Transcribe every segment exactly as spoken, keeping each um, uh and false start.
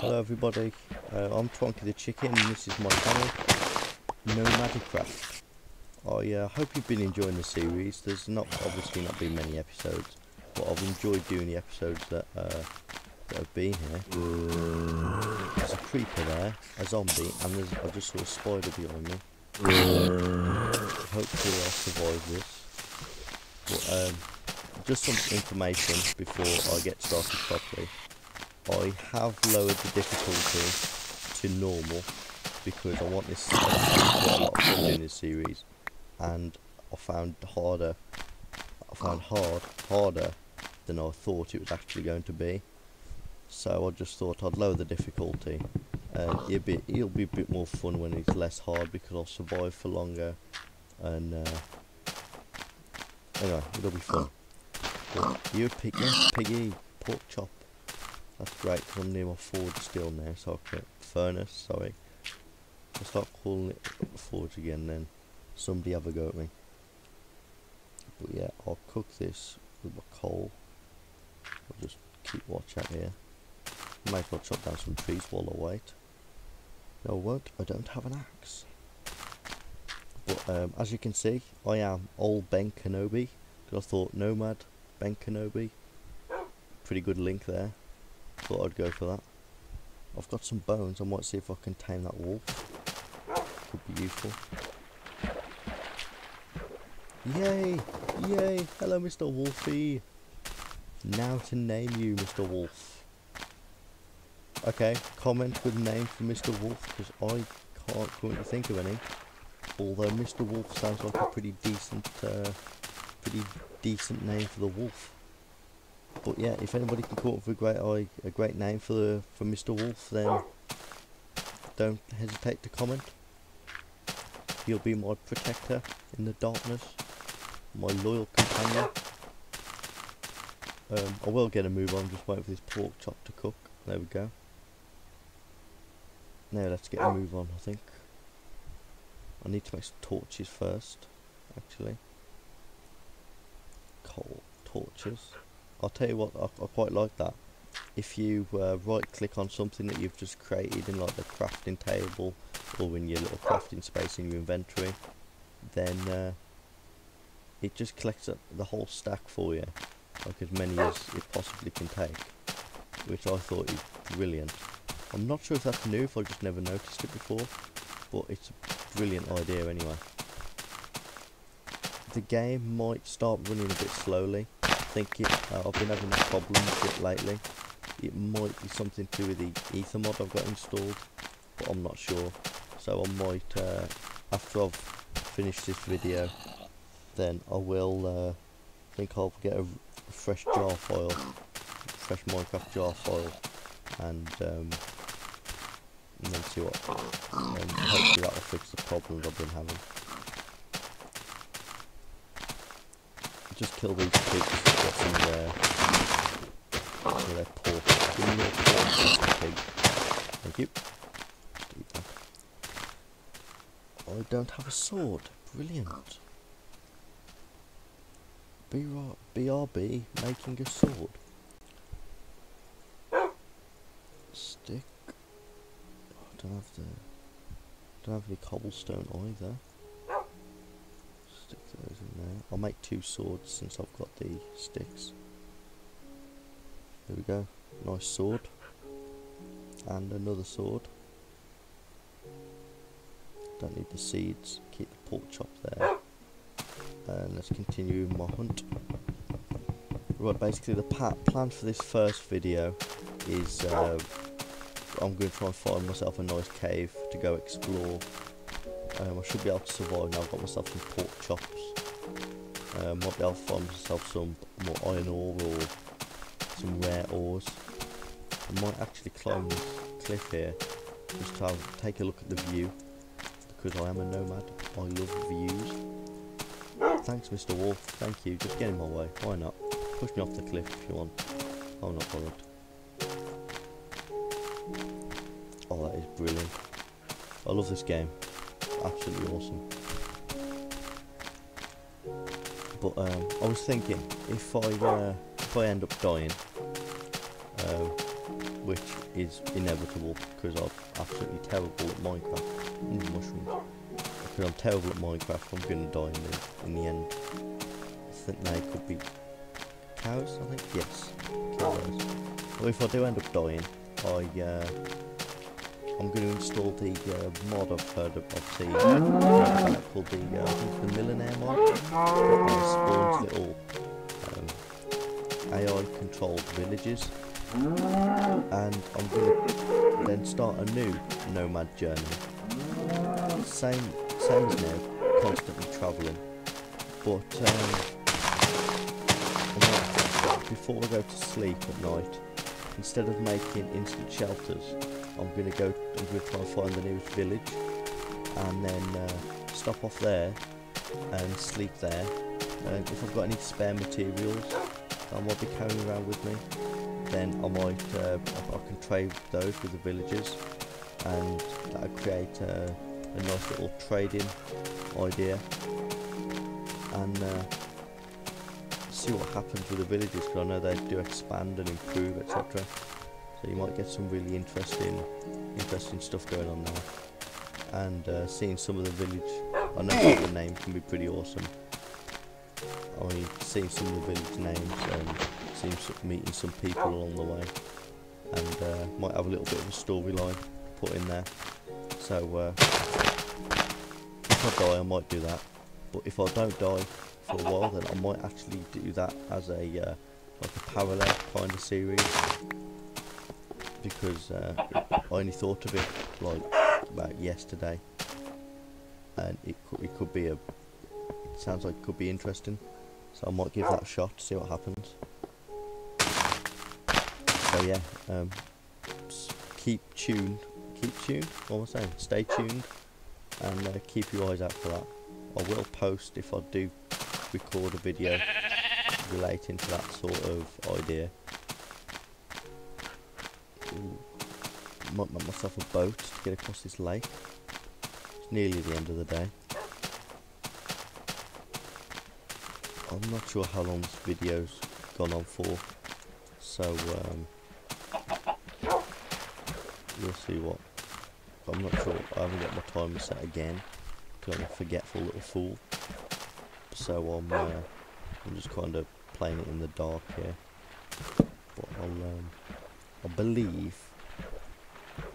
Hello everybody, uh, I'm Twonky the Chicken and this is my channel, Nomadicraft. I uh, hope you've been enjoying the series. There's not obviously not been many episodes, but I've enjoyed doing the episodes that, uh, that have been here. There's a creeper there, a zombie, and there's, I just saw a spider behind me. Hopefully I'll survive this. But, um, just some information before I get started properly. I have lowered the difficulty to normal because I want this to be quite a lot of fun in this series, and I found harder I found hard harder than I thought it was actually going to be. So I just thought I'd lower the difficulty, and it'll be it'll be a bit more fun when it's less hard because I'll survive for longer, and uh, anyway, it'll be fun. But you piggy, piggy, pork chop. That's great because I'm near my forge still now, so I can furnace, sorry. I'll start calling it forge again then. Somebody have a go at me. But yeah, I'll cook this with my coal. I'll just keep watch out here. Might as well chop down some trees while I wait. No, I won't, I don't have an axe. But um, as you can see, I am old Ben Kenobi. Because I thought Nomad, Ben Kenobi. Pretty good link there. Thought I'd go for that. I've got some bones. I might see if I can tame that wolf. Could be useful. Yay! Yay! Hello, Mr Wolfie. Now to name you, Mr Wolf. Okay, comment with name for Mr Wolf because I can't currently think of any. Although Mr Wolf sounds like a pretty decent, uh, pretty decent name for the wolf. But yeah, if anybody can come up with a great eye, a great name for the for Mister Wolf, then don't hesitate to comment. He'll be my protector in the darkness, my loyal companion. Um, I will get a move on. Just waiting for this pork chop to cook. There we go. Now let's get a move on. I think I need to make some torches first. Actually, coal torches. I'll tell you what, I, I quite like that. If you uh, right click on something that you've just created in like the crafting table or in your little crafting space in your inventory, then uh, it just collects up the whole stack for you, like as many as it possibly can take, which I thought is brilliant. I'm not sure if that's new, if I just never noticed it before, but it's a brilliant idea anyway. The game might start running a bit slowly. I think it, uh, I've been having problems with it lately. It might be something to do with the Ether mod I've got installed, but I'm not sure. So I might, uh, after I've finished this video, then I will, uh, I think I'll get a, a fresh jar file, a fresh Minecraft jar file, and, um, and then see what, and hopefully that will fix the problems I've been having. Just kill these pigs and get some of their, some of their pork. Give me more pork, pig. Thank you. Just eat that. I don't have a sword. Brilliant. B R B, making a sword. Stick. Oh, I don't have the. Don't have any cobblestone either. Stick those in there. I'll make two swords since I've got the sticks. There we go. Nice sword. And another sword. Don't need the seeds. Keep the pork chop there. And let's continue my hunt. Right, basically the pa plan for this first video is uh, I'm going to try and find myself a nice cave to go explore. Um, I should be able to survive now. I've got myself some pork chops. Um, might be able to find myself some more iron ore or some rare ores. I might actually climb this cliff here just to have, take a look at the view, because I am a nomad. I love views. Thanks, Mister Wolf. Thank you. Just get in my way. Why not? Push me off the cliff if you want. I'm not bothered. Oh, that is brilliant. I love this game. Absolutely awesome. But um, I was thinking, if I uh, if I end up dying, uh, which is inevitable because I'm absolutely terrible at Minecraft. Mm, mushrooms. Because I'm terrible at Minecraft, I'm going to die in the, in the end. I think they could be cows, I think? Yes. Cows. Well, if I do end up dying, I, uh, I'm going to install the uh, mod I've heard of, I've seen, uh, called the, uh, I think the Millionaire mod, that spawns little um, A I-controlled villages, and I'm going to then start a new nomad journey. Same, same as now, constantly travelling, but um, before I go to sleep at night, instead of making instant shelters, I'm gonna go. I'm gonna try and find the nearest village, and then uh, stop off there and sleep there. And if I've got any spare materials that I might be carrying around with me, then I might. Uh, I, I can trade those with the villagers, and that'll create uh, a nice little trading idea. And uh, see what happens with the villagers, because I know they do expand and improve, et cetera. So you might get some really interesting, interesting stuff going on there, and uh, seeing some of the village. I know the name can be pretty awesome. I mean, seeing some of the village names, and um, seeing some, meeting some people along the way, and uh, might have a little bit of a storyline put in there. So uh, if I die, I might do that. But if I don't die for a while, then I might actually do that as a uh, like a parallel kind of series. Because uh, I only thought of it like about yesterday, and it could, it could be a. It sounds like it could be interesting, so I might give that a shot to see what happens. So yeah, um, keep tuned, keep tuned. What am I saying? Stay tuned, and uh, keep your eyes out for that. I will post if I do record a video relating to that sort of idea. Ooh. Might make myself a boat to get across this lake. It's nearly the end of the day. I'm not sure how long this video's gone on for, so um, we'll see what. I'm not sure. I haven't got my timer set again because I'm a forgetful little fool. So I'm, uh, I'm just kind of playing it in the dark here. But I'll. Um, I believe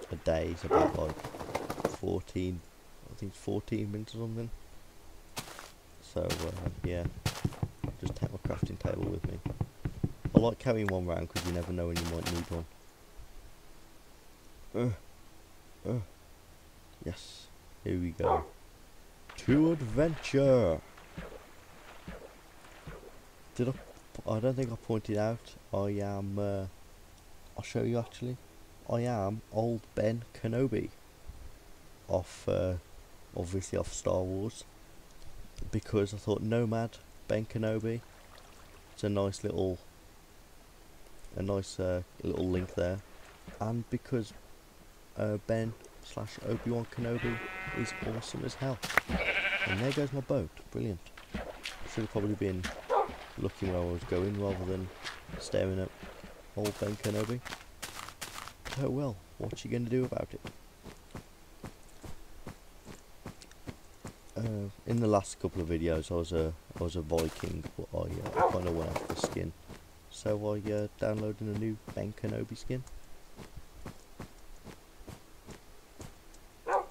a day is about like fourteen, I think fourteen minutes or something. So uh, yeah, just take my crafting table with me. I like carrying one round because you never know when you might need one. Uh, uh, yes, here we go. To adventure! Did I, I don't think I pointed out, I am... Uh, I'll show you actually. I am old Ben Kenobi, off uh, obviously off Star Wars, because I thought Nomad Ben Kenobi. It's a nice little, a nice uh, little link there, and because uh, Ben slash Obi Wan Kenobi is awesome as hell. And there goes my boat. Brilliant. Should have probably been looking where I was going rather than staring at old Ben Kenobi. Oh well, what are you going to do about it? Uh, in the last couple of videos, I was a I was a Viking, but I uh, kind of went out for skin, so I uh, downloaded a new Ben Kenobi skin. Uh,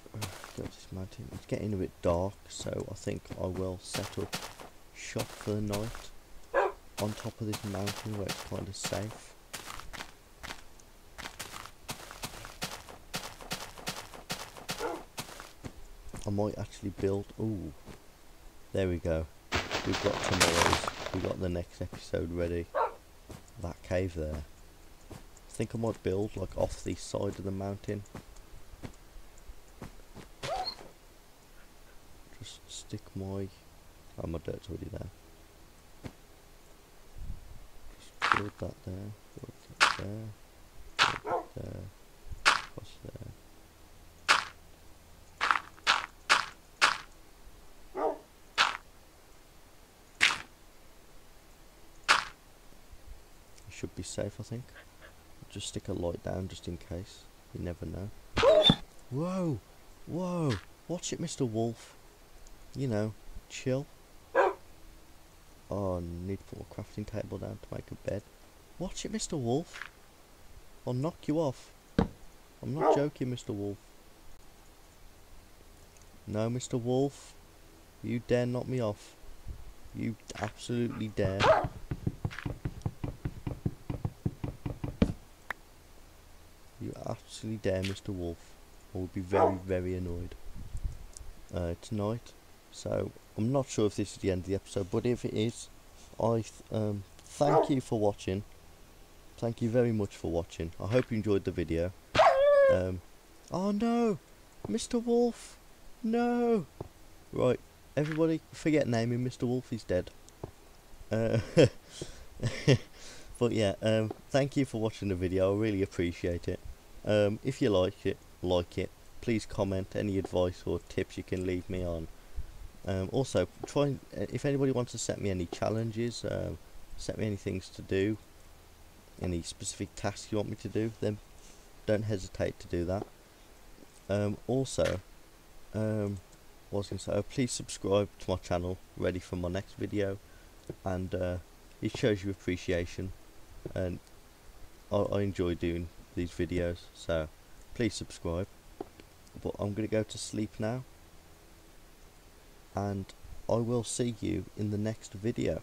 go to this mountain. It's getting a bit dark, so I think I will set up shop for the night on top of this mountain where it's kind of safe. I might actually build, ooh, there we go, we've got tomorrow's, we've got the next episode ready, that cave there. I think I might build like off the side of the mountain, just stick my, oh my dirt's already there. Build that there, build that there, build that there, across there. I should be safe, I think. just stick a light down just in case. You never know. Whoa, whoa, watch it, Mr Wolf. You know, chill. Oh, need to put a crafting table down to make a bed. Watch it, Mr Wolf. I'll knock you off. I'm not joking, Mr Wolf. No, Mr Wolf. You dare knock me off. You absolutely dare. You absolutely dare, Mister Wolf. I would be very, very annoyed. Uh, tonight. So, I'm not sure if this is the end of the episode, but if it is, I th um, thank you for watching. Thank you very much for watching. I hope you enjoyed the video. Um, oh no! Mister Wolf! No! Right, everybody, forget naming. Mister Wolf is dead. Uh, but yeah, um, thank you for watching the video. I really appreciate it. Um, if you like it, like it. Please comment any advice or tips you can leave me on. Um, also, try if anybody wants to set me any challenges, um, set me any things to do, any specific tasks you want me to do, then don't hesitate to do that. Um, also, um, was going to say, oh, please subscribe to my channel, ready for my next video, and uh, it shows you appreciation, and I, I enjoy doing these videos, so please subscribe. But I'm going to go to sleep now, and I will see you in the next video.